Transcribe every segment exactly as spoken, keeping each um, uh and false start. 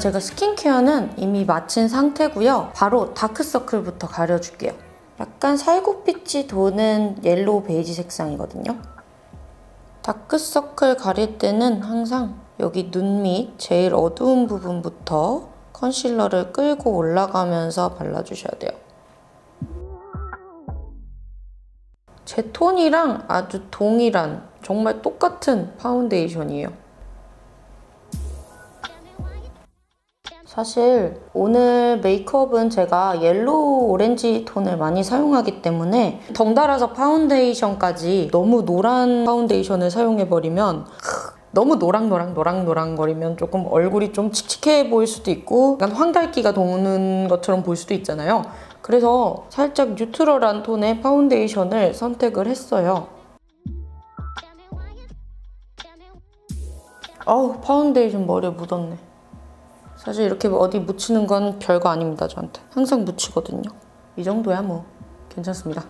제가 스킨케어는 이미 마친 상태고요. 바로 다크서클부터 가려줄게요. 약간 살구빛이 도는 옐로우 베이지 색상이거든요. 다크서클 가릴 때는 항상 여기 눈 밑 제일 어두운 부분부터 컨실러를 끌고 올라가면서 발라주셔야 돼요. 제 톤이랑 아주 동일한, 정말 똑같은 파운데이션이에요. 사실 오늘 메이크업은 제가 옐로우 오렌지 톤을 많이 사용하기 때문에 덩달아서 파운데이션까지 너무 노란 파운데이션을 사용해버리면 너무 노랑노랑노랑노랑거리면 조금 얼굴이 좀 칙칙해 보일 수도 있고 약간 황달기가 도는 것처럼 보일 수도 있잖아요. 그래서 살짝 뉴트럴한 톤의 파운데이션을 선택을 했어요. 어우, 파운데이션 머리에 묻었네. 사실 이렇게 어디 묻히는 건 별거 아닙니다, 저한테. 항상 묻히거든요. 이 정도야 뭐 괜찮습니다.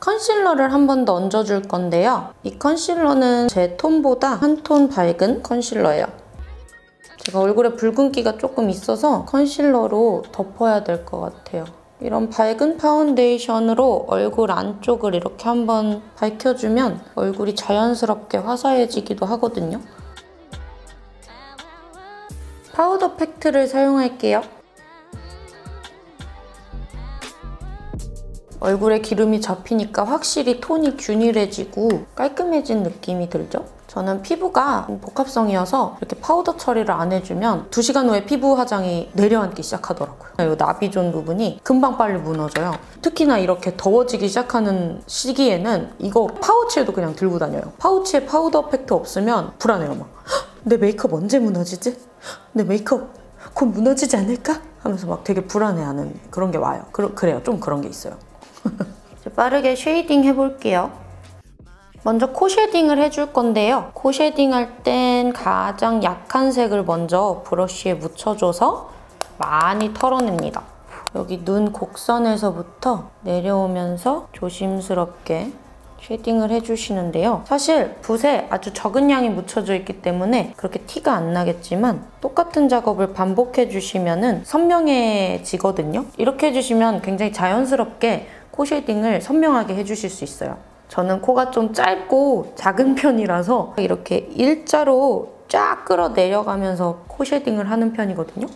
컨실러를 한 번 더 얹어줄 건데요. 이 컨실러는 제 톤보다 한 톤 밝은 컨실러예요. 제가 얼굴에 붉은기가 조금 있어서 컨실러로 덮어야 될 것 같아요. 이런 밝은 파운데이션으로 얼굴 안쪽을 이렇게 한번 밝혀주면 얼굴이 자연스럽게 화사해지기도 하거든요. 파우더 팩트를 사용할게요. 얼굴에 기름이 잡히니까 확실히 톤이 균일해지고 깔끔해진 느낌이 들죠? 저는 피부가 복합성이어서 이렇게 파우더 처리를 안 해주면 두 시간 후에 피부 화장이 내려앉기 시작하더라고요. 이 나비존 부분이 금방 빨리 무너져요. 특히나 이렇게 더워지기 시작하는 시기에는 이거 파우치에도 그냥 들고 다녀요. 파우치에 파우더 팩트 없으면 불안해요. 막 내 메이크업 언제 무너지지? 내 메이크업 곧 무너지지 않을까? 하면서 막 되게 불안해하는 그런 게 와요. 그러, 그래요. 좀 그런 게 있어요. 빠르게 쉐이딩 해볼게요. 먼저 코 쉐딩을 해줄 건데요. 코 쉐딩 할 땐 가장 약한 색을 먼저 브러쉬에 묻혀줘서 많이 털어냅니다. 여기 눈 곡선에서부터 내려오면서 조심스럽게 쉐딩을 해주시는데요. 사실 붓에 아주 적은 양이 묻혀져 있기 때문에 그렇게 티가 안 나겠지만 똑같은 작업을 반복해주시면 선명해지거든요. 이렇게 해주시면 굉장히 자연스럽게 코 쉐딩을 선명하게 해주실 수 있어요. 저는 코가 좀 짧고 작은 편이라서 이렇게 일자로 쫙 끌어내려가면서 코 쉐딩을 하는 편이거든요.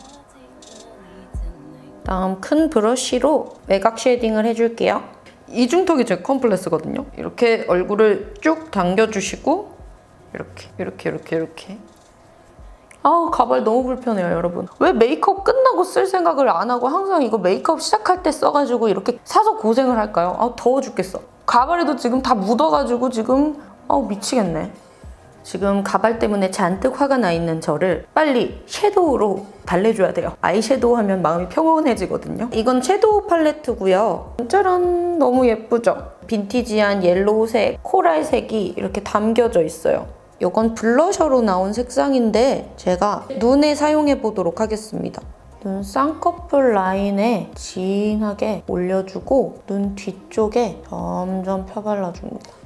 다음 큰 브러쉬로 외곽 쉐딩을 해줄게요. 이중턱이 제 컴플렉스거든요. 이렇게 얼굴을 쭉 당겨주시고 이렇게 이렇게 이렇게 이렇게. 아우, 가발 너무 불편해요, 여러분. 왜 메이크업 끝나고 쓸 생각을 안 하고 항상 이거 메이크업 시작할 때 써가지고 이렇게 사서 고생을 할까요? 아, 더워 죽겠어. 가발에도 지금 다 묻어가지고 지금 아우, 미치겠네. 지금 가발 때문에 잔뜩 화가 나 있는 저를 빨리 섀도우로 달래줘야 돼요. 아이섀도우 하면 마음이 평온해지거든요. 이건 섀도우 팔레트고요. 짜란! 너무 예쁘죠? 빈티지한 옐로우색, 코랄색이 이렇게 담겨져 있어요. 이건 블러셔로 나온 색상인데 제가 눈에 사용해보도록 하겠습니다. 눈 쌍꺼풀 라인에 진하게 올려주고 눈 뒤쪽에 점점 펴발라줍니다.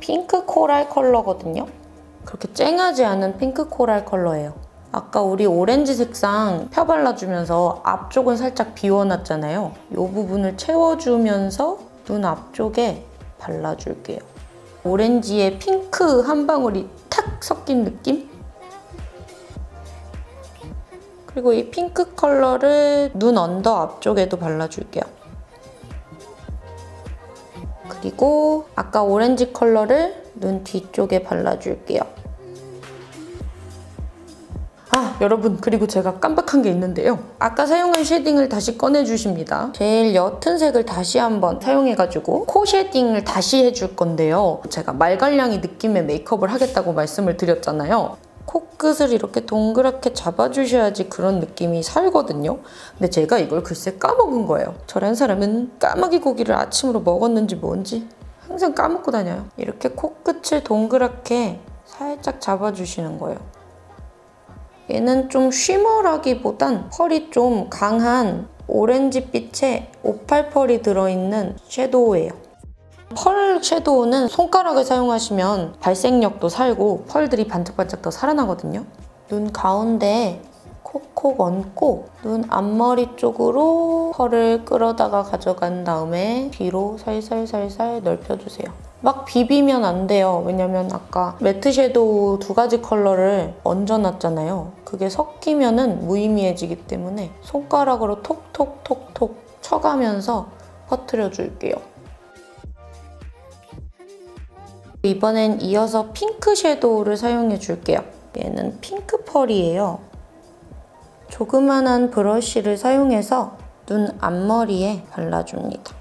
핑크 코랄 컬러거든요. 그렇게 쨍하지 않은 핑크 코랄 컬러예요. 아까 우리 오렌지 색상 펴발라주면서 앞쪽은 살짝 비워놨잖아요. 이 부분을 채워주면서 눈 앞쪽에 발라줄게요. 오렌지에 핑크 한 방울이 탁 섞인 느낌? 그리고 이 핑크 컬러를 눈 언더 앞쪽에도 발라줄게요. 그리고 아까 오렌지 컬러를 눈 뒤쪽에 발라줄게요. 아, 여러분, 그리고 제가 깜빡한 게 있는데요. 아까 사용한 쉐딩을 다시 꺼내주십니다. 제일 옅은 색을 다시 한번 사용해가지고 코 쉐딩을 다시 해줄 건데요. 제가 말갈량이 느낌의 메이크업을 하겠다고 말씀을 드렸잖아요. 코끝을 이렇게 동그랗게 잡아주셔야지 그런 느낌이 살거든요. 근데 제가 이걸 글쎄 까먹은 거예요. 저런 사람은 까마귀 고기를 아침으로 먹었는지 뭔지 항상 까먹고 다녀요. 이렇게 코끝을 동그랗게 살짝 잡아주시는 거예요. 얘는 좀 쉬머라기보단 펄이 좀 강한 오렌지빛에 오팔 펄이 들어있는 섀도우예요. 펄 섀도우는 손가락을 사용하시면 발색력도 살고 펄들이 반짝반짝 더 살아나거든요. 눈 가운데에 콕콕 얹고 눈 앞머리 쪽으로 펄을 끌어다가 가져간 다음에 뒤로 살살살살 넓혀주세요. 막 비비면 안 돼요. 왜냐면 아까 매트 섀도우 두 가지 컬러를 얹어놨잖아요. 그게 섞이면은 무의미해지기 때문에 손가락으로 톡톡톡톡 쳐가면서 퍼트려줄게요. 이번엔 이어서 핑크 섀도우를 사용해줄게요. 얘는 핑크 펄이에요. 조그만한 브러쉬를 사용해서 눈 앞머리에 발라줍니다.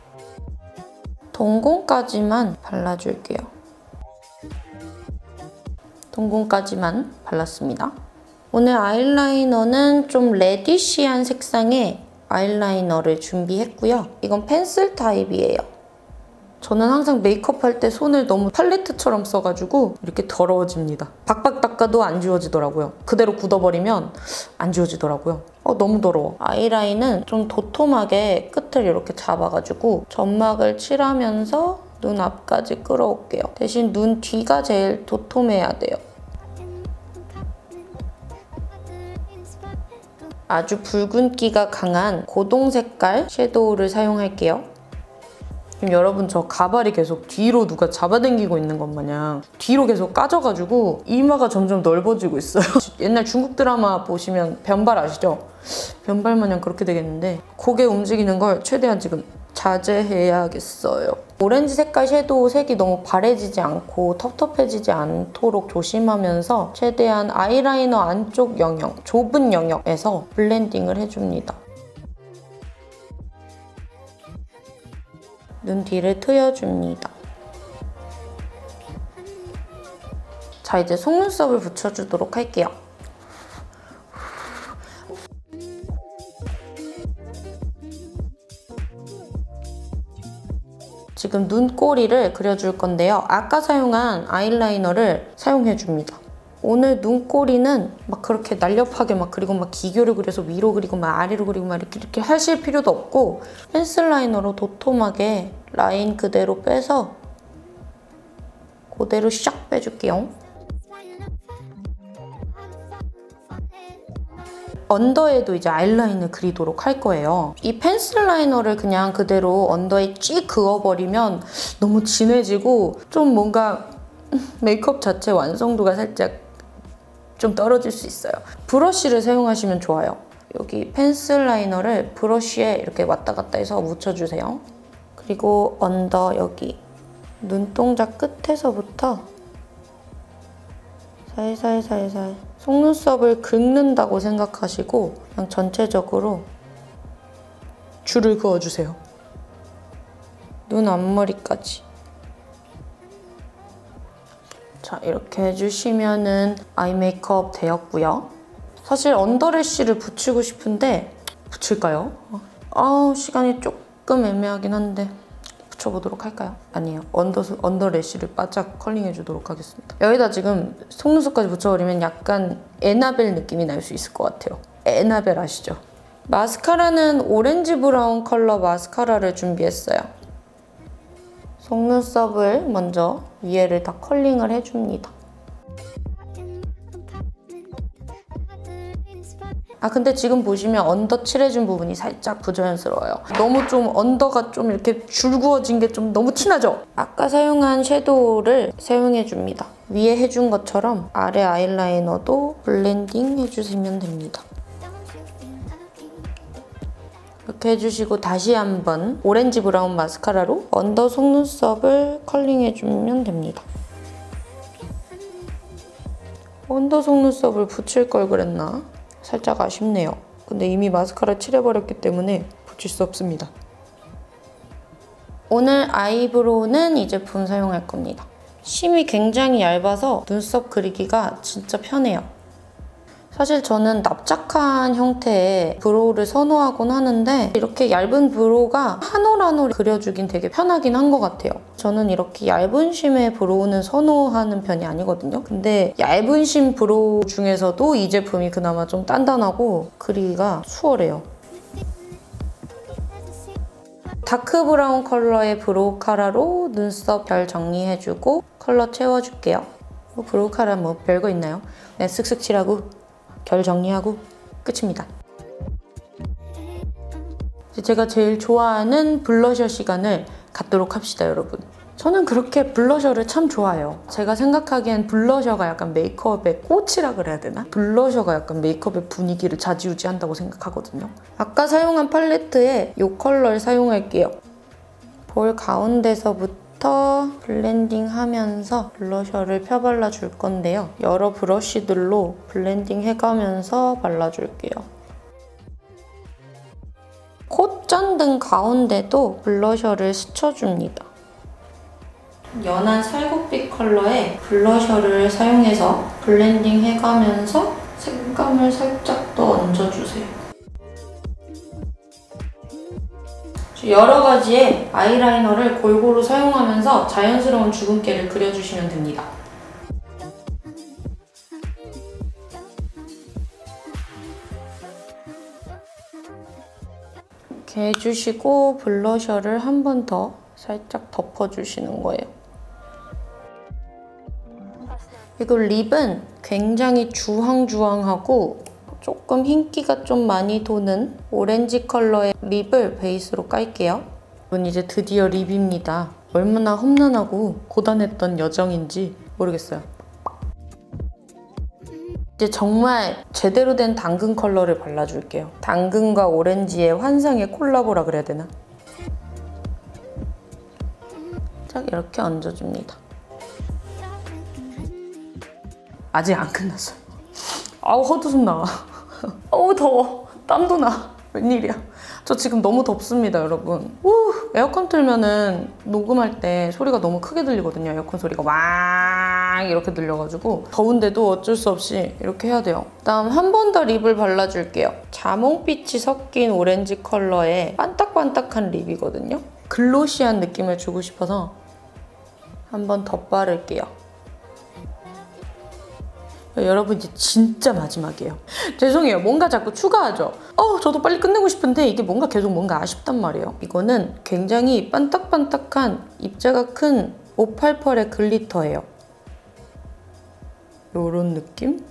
동공까지만 발라줄게요. 동공까지만 발랐습니다. 오늘 아이라이너는 좀 레디쉬한 색상의 아이라이너를 준비했고요. 이건 펜슬 타입이에요. 저는 항상 메이크업할 때 손을 너무 팔레트처럼 써가지고 이렇게 더러워집니다. 박박 닦아도 안 지워지더라고요. 그대로 굳어버리면 안 지워지더라고요. 어, 너무 더러워. 아이라인은 좀 도톰하게 끝을 이렇게 잡아가지고 점막을 칠하면서 눈 앞까지 끌어올게요. 대신 눈 뒤가 제일 도톰해야 돼요. 아주 붉은기가 강한 고동 색깔 섀도우를 사용할게요. 지금 여러분 저 가발이 계속 뒤로 누가 잡아당기고 있는 것 마냥 뒤로 계속 까져가지고 이마가 점점 넓어지고 있어요. 옛날 중국 드라마 보시면 변발 아시죠? 변발 마냥 그렇게 되겠는데 고개 움직이는 걸 최대한 지금 자제해야겠어요. 오렌지 색깔 섀도우 색이 너무 바래지지 않고 텁텁해지지 않도록 조심하면서 최대한 아이라이너 안쪽 영역, 좁은 영역에서 블렌딩을 해줍니다. 눈 뒤를 트여줍니다. 자, 이제 속눈썹을 붙여주도록 할게요. 지금 눈꼬리를 그려줄 건데요. 아까 사용한 아이라이너를 사용해줍니다. 오늘 눈꼬리는 막 그렇게 날렵하게 막 그리고 막 기교를 그려서 위로 그리고 막 아래로 그리고 막 이렇게 이렇게 하실 필요도 없고 펜슬 라이너로 도톰하게 라인 그대로 빼서 그대로 샥 빼줄게요. 언더에도 이제 아이라인을 그리도록 할 거예요. 이 펜슬 라이너를 그냥 그대로 언더에 찌 그어버리면 너무 진해지고 좀 뭔가 메이크업 자체 완성도가 살짝 좀 떨어질 수 있어요. 브러쉬를 사용하시면 좋아요. 여기 펜슬 라이너를 브러쉬에 이렇게 왔다 갔다 해서 묻혀주세요. 그리고 언더 여기 눈동자 끝에서부터 살살살살 속눈썹을 긁는다고 생각하시고 그냥 전체적으로 줄을 그어주세요. 눈 앞머리까지. 자, 이렇게 해주시면은 아이 메이크업 되었고요. 사실 언더래쉬를 붙이고 싶은데 붙일까요? 아우, 시간이 조금 애매하긴 한데 붙여보도록 할까요? 아니에요. 언더, 언더래쉬를 바짝 컬링해주도록 하겠습니다. 여기다 지금 속눈썹까지 붙여버리면 약간 에나벨 느낌이 날 수 있을 것 같아요. 에나벨 아시죠? 마스카라는 오렌지 브라운 컬러 마스카라를 준비했어요. 속눈썹을 먼저 위에를 다 컬링을 해줍니다. 아, 근데 지금 보시면 언더 칠해준 부분이 살짝 부자연스러워요. 너무 좀 언더가 좀 이렇게 줄구어진 게 좀 너무 티나죠? 아까 사용한 섀도우를 사용해줍니다. 위에 해준 것처럼 아래 아이라이너도 블렌딩 해주시면 됩니다. 이렇게 해주시고 다시 한번 오렌지 브라운 마스카라로 언더 속눈썹을 컬링해주면 됩니다. 언더 속눈썹을 붙일 걸 그랬나? 살짝 아쉽네요. 근데 이미 마스카라 칠해버렸기 때문에 붙일 수 없습니다. 오늘 아이브로우는 이 제품 사용할 겁니다. 심이 굉장히 얇아서 눈썹 그리기가 진짜 편해요. 사실 저는 납작한 형태의 브로우를 선호하곤 하는데 이렇게 얇은 브로우가 한 올 한 올 그려주긴 되게 편하긴 한 것 같아요. 저는 이렇게 얇은 심의 브로우는 선호하는 편이 아니거든요. 근데 얇은 심 브로우 중에서도 이 제품이 그나마 좀 단단하고 그리기가 수월해요. 다크 브라운 컬러의 브로우 카라로 눈썹 잘 정리해주고 컬러 채워줄게요. 브로우 카라 뭐 별거 있나요? 그냥 쓱쓱 칠하고 결 정리하고 끝입니다. 이제 제가 제일 좋아하는 블러셔 시간을 갖도록 합시다, 여러분. 저는 그렇게 블러셔를 참 좋아해요. 제가 생각하기엔 블러셔가 약간 메이크업의 꽃이라 그래야 되나? 블러셔가 약간 메이크업의 분위기를 좌지우지한다고 생각하거든요. 아까 사용한 팔레트에 이 컬러를 사용할게요. 볼 가운데서부터 블렌딩하면서 블러셔를 펴발라줄 건데요. 여러 브러쉬들로 블렌딩해가면서 발라줄게요. 콧잔등 가운데도 블러셔를 스쳐줍니다. 연한 살구빛 컬러에 블러셔를 사용해서 블렌딩 해가면서 색감을 살짝 더 얹어주세요. 여러 가지의 아이라이너를 골고루 사용하면서 자연스러운 주근깨를 그려주시면 됩니다. 이렇게 해주시고 블러셔를 한 번 더 살짝 덮어주시는 거예요. 이거 립은 굉장히 주황주황하고 조금 흰기가 좀 많이 도는 오렌지 컬러의 립을 베이스로 깔게요. 여러분, 이제 드디어 립입니다. 얼마나 험난하고 고단했던 여정인지 모르겠어요. 이제 정말 제대로 된 당근 컬러를 발라줄게요. 당근과 오렌지의 환상의 콜라보라 그래야 되나? 딱 이렇게 얹어줍니다. 아직 안 끝났어요. 아우 헛웃음 나와. 어우 더워. 땀도 나. 웬일이야. 저 지금 너무 덥습니다, 여러분. 우, 에어컨 틀면은 녹음할 때 소리가 너무 크게 들리거든요. 에어컨 소리가 왕 이렇게 들려가지고 더운데도 어쩔 수 없이 이렇게 해야 돼요. 그다음 한 번 더 립을 발라줄게요. 자몽빛이 섞인 오렌지 컬러의 반딱반딱한 립이거든요. 글로시한 느낌을 주고 싶어서 한 번 더 바를게요. 여러분, 이제 진짜 마지막이에요. 죄송해요. 뭔가 자꾸 추가하죠? 어, 저도 빨리 끝내고 싶은데 이게 뭔가 계속 뭔가 아쉽단 말이에요. 이거는 굉장히 반딱반딱한 입자가 큰 오팔펄의 글리터예요. 요런 느낌?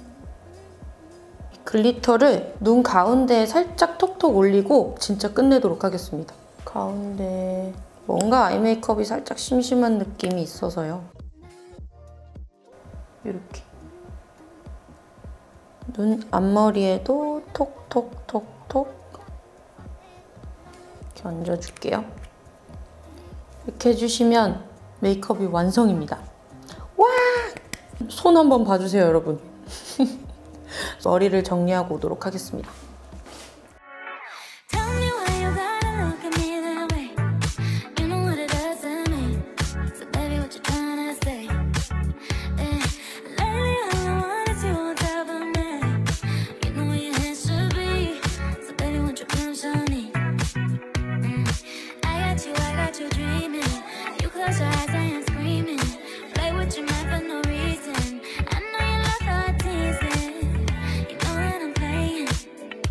글리터를 눈 가운데에 살짝 톡톡 올리고 진짜 끝내도록 하겠습니다. 가운데 뭔가 아이 메이크업이 살짝 심심한 느낌이 있어서요. 이렇게. 눈 앞머리에도 톡톡톡톡 이렇게 얹어줄게요. 이렇게 해주시면 메이크업이 완성입니다. 와! 손 한번 봐주세요, 여러분. 머리를 정리하고 오도록 하겠습니다.